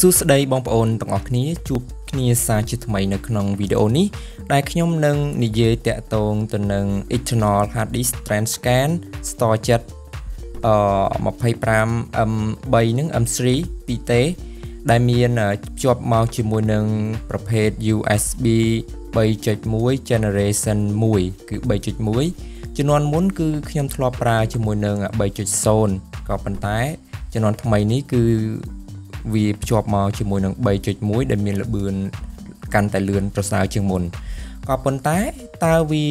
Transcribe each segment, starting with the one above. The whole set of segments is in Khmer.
សួស្តីបងប្អូនទាំងអស់គ្នាជួបគ្នាសាជាថ្មីនៅក្នុងវីដេអូនេះដែលខ្ញុំនឹងនិយាយតាក់ទងទៅនឹង external hard disk transcan store ចិត្ត 25M3 និង M3 2T ដែលមានភ្ជាប់មកជាមួយនឹងប្រភេទ USB 3.1 generation 1 គឺ 3.1 ជំនាន់មុនគឺខ្ញុំធ្លាប់ប្រើជាមួយនឹង 3.0 ក៏ប៉ុន្តែជំនាន់ថ្មីនេះគឺ វាភ្ជាប់មកជាមួយនឹង 3.1 ដែលមានល្បឿនកាន់តែលឿនប្រសើរជាងមុនក៏ប៉ុន្តែតើវា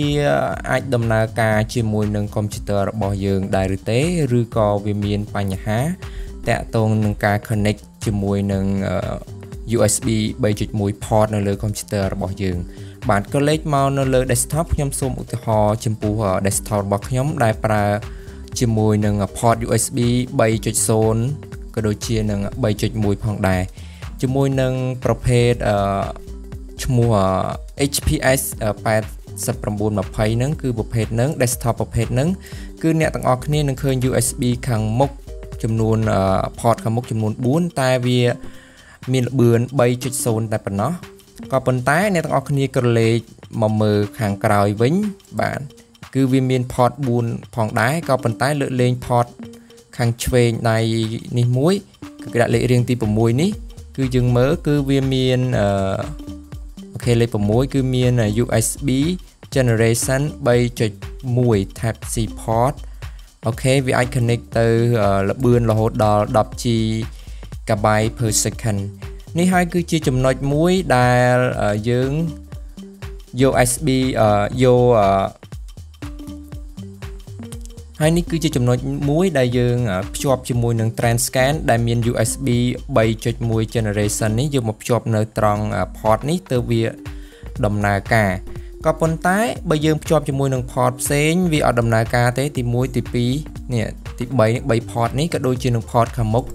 អាចដំណើរការជាមួយនឹងកុំព្យូទ័ររបស់យើងដែរឬទេឬក៏វាមានបញ្ហាតាក់ទងនឹងការ connect ជាមួយនឹង USB 3.1 port នៅលើកុំព្យូទ័ររបស់យើងបាទក៏លេចមកនៅលើ desktop ខ្ញុំសូមឧទាហរណ៍ចំពោះ desktop របស់ខ្ញុំដែលប្រើជាមួយនឹង port USB 3.0 ក៏ដូចជានឹង 3.1 ផងដែរជាមួយនឹងប្រភេទឈ្មោះ HPS 8920 ហ្នឹងគឺប្រភេទហ្នឹង desktop ប្រភេទហ្នឹងគឺអ្នកទាំងអស់គ្នានឹងឃើញ USB ខាងមុខចំនួន port ខាងមុខចំនួន 4 តែវាមានល្បឿន 3.0 តែប៉ុណ្ណោះក៏ប៉ុន្តែអ្នកទាំងអស់គ្នាក៏លេចមកមើលខាងក្រោយវិញបាទគឺវាមាន port 4 ផងដែរក៏ប៉ុន្តែលើកលែង port ខាងឆ្វេងដៃនេះមួយគឺដាក់លេខរៀងទី 6 នេះគឺយើងមើលគឺវាមាន លេខ 6 គឺមាន USB generation 3.1 type C port វាអាច connect ទៅលឿនរហូតដល់ 10GB/second នេះហើយគឺជាចំណុចមួយដែលយើង USB យក ហើយនេះគឺជាចំណុចមួយដែលយើងភ្ជាប់ជាមួយនឹង Transcan ដែលមាន USB 3.1 generation នេះយើងមកភ្ជាប់នៅត្រង់ port នេះទៅវាដំណើរការក៏ប៉ុន្តែបើយើងភ្ជាប់ជាមួយនឹង port ផ្សេងវាអត់ដំណើរការទេទី 1 ទី 2 នេះទី 3 3 port នេះក៏ដូចជានឹង port ខាងមុខ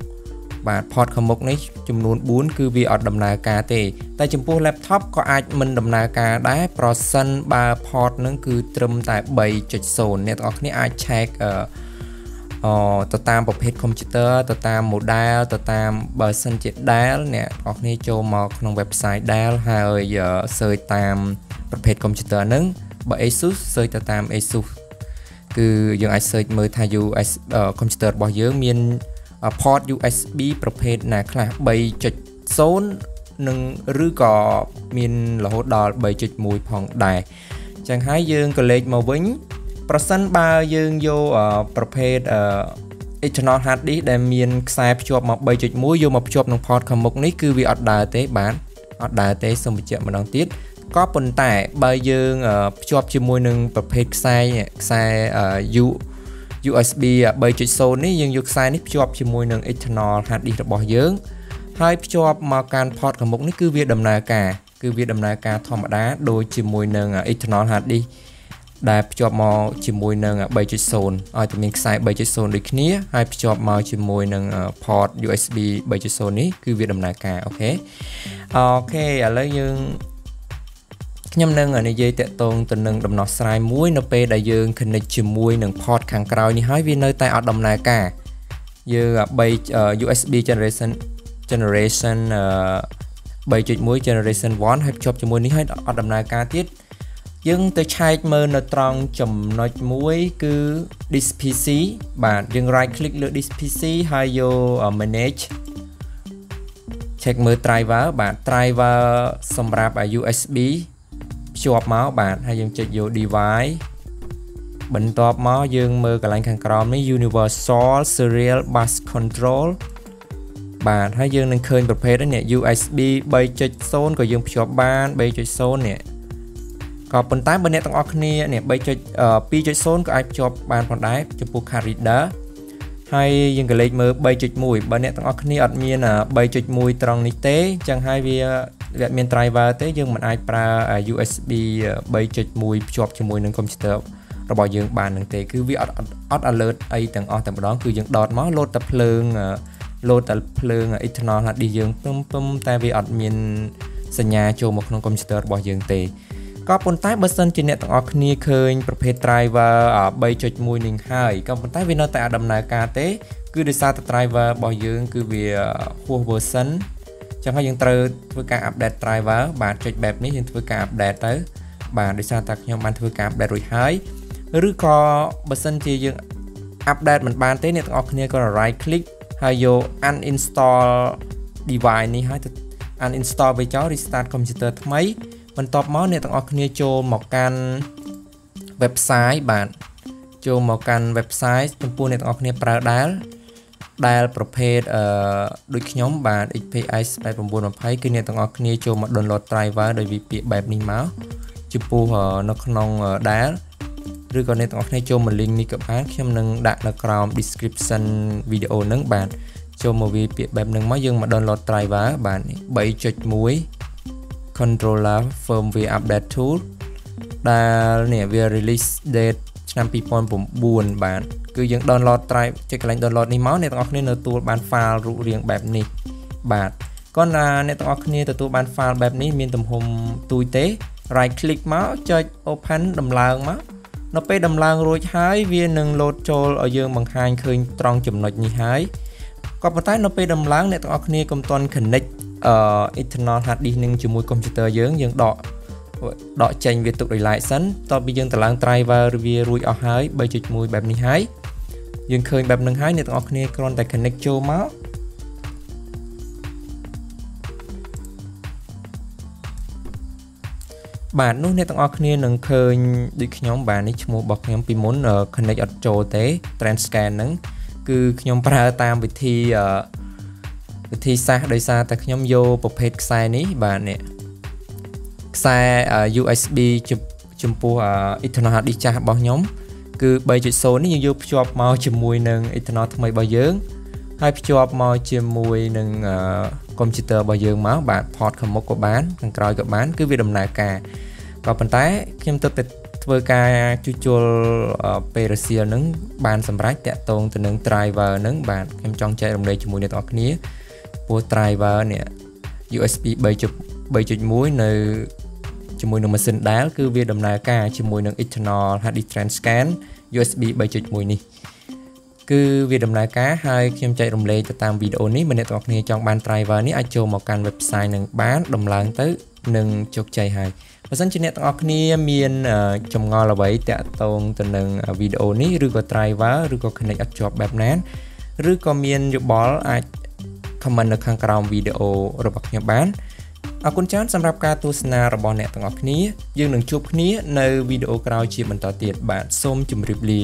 បាទ port ខាងមុខនេះចំនួន 4 គឺវាអត់ដំណើរការទេតែចំពោះ laptop ក៏អាចមិនដំណើរការដែរប្រសិនបើ port នឹងគឺត្រឹមតែ 3.0 អ្នកទាំងអស់គ្នាអាច check ទៅតាមប្រភេទ computer ទៅតាម model ទៅតាមបើសិនជា Dell អ្នកទាំងអស់គ្នាចូលមកក្នុង website Dell ហើយ search តាមប្រភេទ computer ហ្នឹងបើ Asus search ទៅតាម Asus គឺយើងអាច search មើលថា USB computer របស់យើងមាន port USB ប្រភេទណាខ្លះ 3.0 និងឬក៏មានរហូតដល់ 3.1 ផងដែរចឹងហើយយើងក៏លេចមកវិញប្រសិនបើយើងយកប្រភេទ external hard disk ដែលមានខ្សែភ្ជាប់មក 3.1 យកមកភ្ជាប់នឹង port ខាងមុខនេះគឺវាអត់ដើរទេបាទអត់ដើរទេសូមបញ្ជាក់ម្ដងទៀតក៏ប៉ុន្តែបើយើងភ្ជាប់ជាមួយនឹងប្រភេទខ្សែ USB 3.0 នេះយើងយកខ្សែនេះភ្ជាប់ជាមួយនឹង external hard disk របស់យើងហើយភ្ជាប់មកកាន់ port ខាងមុខនេះគឺវាដំណើរការធម្មតាដូចជាមួយនឹង external hard disk ដែលភ្ជាប់មកជាមួយនឹង 3.0 ឲ្យតែមានខ្សែ 3.0 ដូចគ្នាហើយភ្ជាប់មកជាមួយនឹង port USB 3.0 នេះគឺវាដំណើរការ អូខេឥឡូវខ្ញុំនឹងនិយាយតាក់ទងទៅនឹងដំណោះស្រាយមួយនៅពេលដែលយើង connect ជាមួយនឹង port ខាងក្រោយនេះហើយវានៅតែអត់ដំណើរការយើង USB generation 3.1 generation 1 ហើយភ្ជាប់ជាមួយនេះហើយអត់ដំណើរការទៀតយើងទៅឆែកមើលនៅត្រង់ចំណុចមួយគឺ disk PC បាទយើង right click លើ disk PC ហើយយក manage check មើល driver បាទ driver សម្រាប់ USB ភ្ជាប់មកបាទហើយយើងចុចយក device បន្ទាប់មកយើងមើលកន្លែងខាងក្រោមនេះ universal serial bus control បាទហើយយើងនឹងឃើញប្រភេទនេះ USB 3.0 ក៏យើងភ្ជាប់បាន 3.0 នេះក៏ប៉ុន្តែបើអ្នកទាំងអស់គ្នា 2.0 ក៏អាចភ្ជាប់បានផងដែរចំពោះ card reader ហើយយើងក៏លេខមើល 3.1 បើអ្នកទាំងអស់គ្នាអត់មាន 3.1 ត្រង់នេះទេចឹងហើយវាអត់មាន driver ទេយើងមិនអាចប្រើ USB 3.1 ភ្ជាប់ជាមួយនឹង computer របស់យើងបាននឹងទេគឺវាអត់ alert អីទាំងអស់តែម្ដងគឺយើងដកមក load តែភ្លើង external hard disk យើងតែវាអត់មានសញ្ញាចូលមកក្នុង computer របស់យើងទេក៏ប៉ុន្តែបើសិនជាអ្នកទាំងអស់គ្នាឃើញប្រភេទ driver 3.1 នេះហើយក៏ប៉ុន្តែវានៅតែអត់ដំណើរការទេគឺដោយសារតែ driver របស់យើងគឺវា hot version Chẳng hạn chúng tôi thưa cả update driver và trích bẹp này chúng tôi cả update tới và để sao ta nhóm bạn thưa cả update rồi hái rứa co person thì chúng update mình bàn tới này các bạn này có right click hay vô uninstall device này hay uninstall với chó restart computer máy mình top món này các bạn này cho một căn website bạn cho một căn website chúng tôi này các bạn nàyប្រើđá Dial prepared đối nhóm bạn XPS 920 គឺ អ្នក ទាំង អស់ គ្នា ចូល មក download driver ដោយ VP បែប នេះ មក ចំ ពោះ នៅ ក្នុង Dial ឬ ក៏ អ្នក ទាំង អស់ គ្នា ចូល មក link នេះ ក៏ បាន ខ្ញុំ នឹង ដាក់ នៅ ក្រោម description video ហ្នឹង បាទ ចូល មក VP បែប ហ្នឹង មក យើង មក download driver បាទ 3.1 controller firmware update tool ដែល នេះ វា release date ឆ្នាំ 2009 បាទ គឺ យើង download drive ចុចកន្លែង download នេះមកអ្នកទាំងអស់គ្នានៅទទួលបាន file រូបរាងបែបនេះបាទគាត់ណាអ្នកទាំងអស់គ្នាទទួលបាន file បែបនេះមានទំហំទួយទេ right click មកចុច open ដំឡើងមកនៅពេលដំឡើងរួចហើយវានឹងលោតចូលឲ្យយើងបង្ហាញឃើញត្រង់ចំណុចនេះហើយក៏ប៉ុន្តែនៅពេលដំឡើងអ្នកទាំងអស់គ្នាកុំតន់ connect external hard disk នឹងជាមួយ computer យើងដកចេញវាទុកដោយឡែកសិនតោះពីយើងដំឡើង driver វារួចអស់ហើយ 3.1 បែបនេះហើយយើងឃើញបែបនឹងហើយអ្នកទាំងអស់គ្នាគ្រាន់តែ connect ចូលមកបាទនោះអ្នកទាំងអស់គ្នានឹងឃើញដូចខ្ញុំបាទនេះឈ្មោះរបស់ខ្ញុំពីមុន connect អត់ចូលទេ trend scan ហ្នឹងគឺខ្ញុំប្រើតាមវិធីសាស្ត្រដោយសារតែខ្ញុំយកប្រភេទខ្សែនេះបាទនេះខ្សែ USB ចំពោះ Ethernet hard disk ចាស់របស់ខ្ញុំគឺ 3.0 នេះយើងយកភ្ជាប់មកជាមួយនឹង Ethernet ថ្មីរបស់យើងហើយភ្ជាប់មកជាមួយនឹងកុំព្យូទ័ររបស់យើងមកបាទ port ខាងមុខក៏បានខាងក្រោយក៏បានគឺវាដំណើរការក៏ប៉ុន្តែខ្ញុំទៅតែធ្វើការជួសជុលពេលរសៀលហ្នឹងបានសម្រេចតាក់ទងទៅនឹង driver ហ្នឹងបាទខ្ញុំចង់ចែករំលែកជាមួយអ្នកទាំងអស់គ្នាព្រោះ driver នេះ USB 3.1 នៅជាមួយនឹងម៉ាស៊ីនដែលគឺវាដំណើរការជាមួយនឹង external hard disk trans scan USB 3.1 នេះគឺវាដំណើរការហើយខ្ញុំចែករំលែកទៅតាមវីដេអូនេះអ្នកទាំងអស់គ្នាចង់បាន driver នេះអាចចូលមកកាន់ website នឹងបានដំឡើងទៅនឹងជោគជ័យហើយបើសិនជាអ្នកទាំងអស់គ្នាមានចម្ងល់អ្វីតាក់ទងទៅនឹងវីដេអូនេះឬក៏ driver ឬក៏ connect អត់ជាប់បែបណាឬក៏មានយោបល់អាច comment នៅខាងក្រោមវីដេអូរបស់ខ្ញុំបានអរគុណច្រើនសម្រាប់ការទស្សនារបស់អ្នកទាំងអស់គ្នាយើងនឹងជួបគ្នានៅវីដេអូក្រោយជាបន្តទៀតបាទសូមជម្រាបលា